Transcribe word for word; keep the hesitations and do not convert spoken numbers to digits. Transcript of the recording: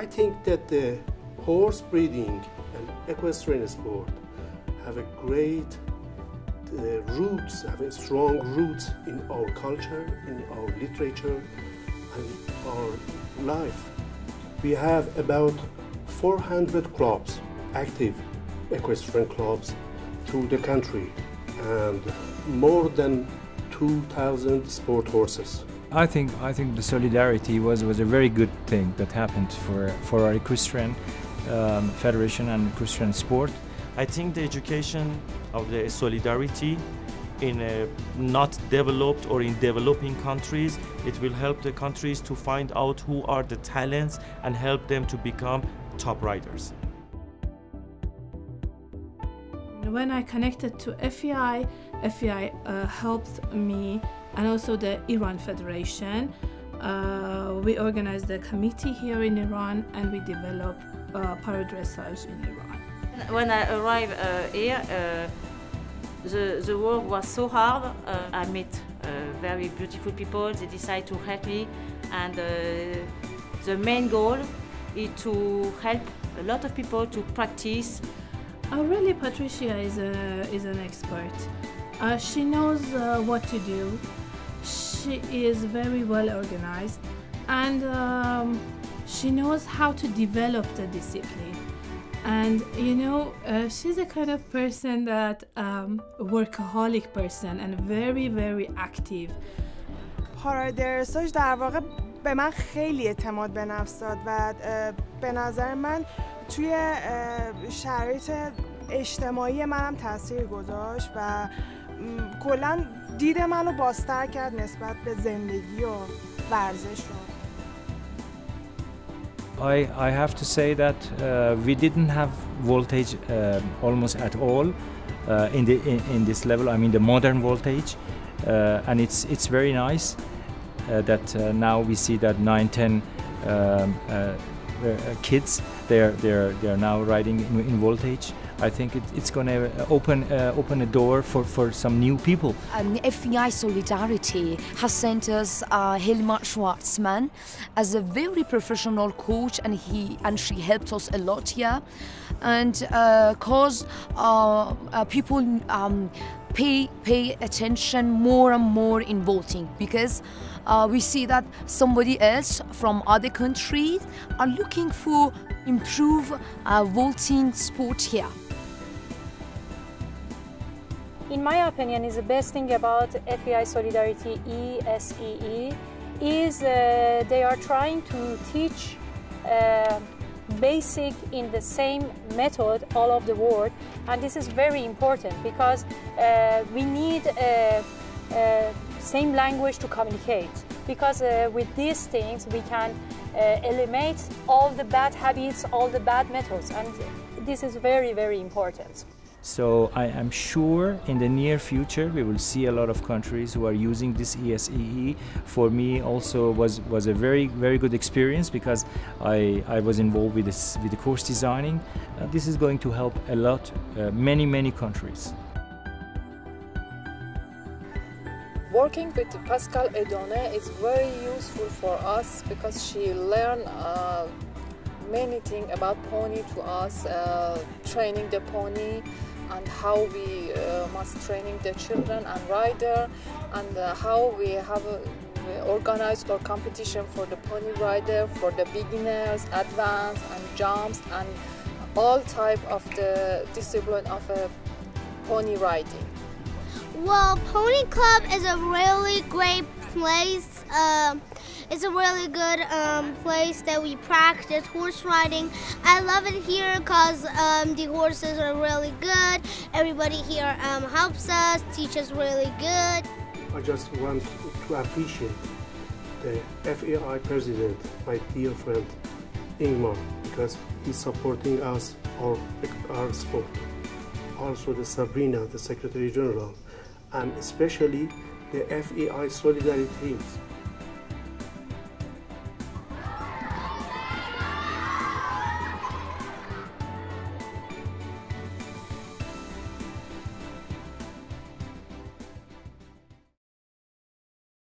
I think that the horse breeding and equestrian sport have a great uh, roots, have a strong roots in our culture, in our literature, and in our life. We have about four hundred clubs, active equestrian clubs, through the country, and more than two thousand sport horses. I think I think the solidarity was was a very good thing that happened for for our equestrian um, federation and equestrian sport. I think the education of the solidarity in a not developed or in developing countries, it will help the countries to find out who are the talents and help them to become top riders. When I connected to F E I, F E I uh, helped me, and also the Iran Federation. Uh, we organized a committee here in Iran, and we developed uh, paradressage in Iran. When I arrived uh, here, uh, the, the work was so hard. Uh, I met uh, very beautiful people. They decided to help me, and uh, the main goal is to help a lot of people to practice. Oh, really, Patricia is, a, is an expert. Uh, she knows uh, what to do. She is very well organized, and um, she knows how to develop the discipline. And you know, uh, she's a kind of person that um, workaholic person and very, very active. پارادرساژ در واقع به من خیلی اعتماد به نفس داد و به نظر من توی شرایط اجتماعی منم تاثیر گذاشت و کلاً دید منو بازتر کرد نسبت به زندگی و ورزش. I, I have to say that uh, we didn't have voltage uh, almost at all uh, in, the, in, in this level, I mean the modern voltage, uh, and it's, it's very nice uh, that uh, now we see that nine, ten um, uh, uh, kids, they're, they're, they're now riding in, in voltage. I think it, it's going to open, uh, open a door for, for some new people. Um, F E I Solidarity has sent us uh, Helmar Schwarzman as a very professional coach, and he and she helped us a lot here, and uh, cause uh, uh, people um, pay pay attention more and more in voting, because uh, we see that somebody else from other countries are looking for improve uh, voting sport here. In my opinion, is the best thing about F E I Solidarity E S E E is uh, they are trying to teach uh, basic in the same method all over the world, and this is very important because uh, we need uh, uh, same language to communicate, because uh, with these things we can uh, eliminate all the bad habits, all the bad methods, and this is very, very important. So I am sure in the near future we will see a lot of countries who are using this E S E E. For me also was, was a very, very good experience, because I, I was involved with, this, with the course designing. Uh, this is going to help a lot, uh, many, many countries. Working with Pascal Edone is very useful for us, because she learned uh, many things about pony to us, uh, training the pony, and how we uh, must training the children and rider, and uh, how we have uh, organized our competition for the pony rider, for the beginners, advanced, and jumps, and all type of the discipline of uh, pony riding. Well, Pony Club is a really great place. Uh, it's a really good um, place that we practice horse riding. I love it here because um, the horses are really good. Everybody here um, helps us, teaches really good. I just want to appreciate the F E I president, my dear friend, Ingmar, because he's supporting us, our, our sport. Also the Sabrina, the Secretary General, and especially the F E I Solidarity teams.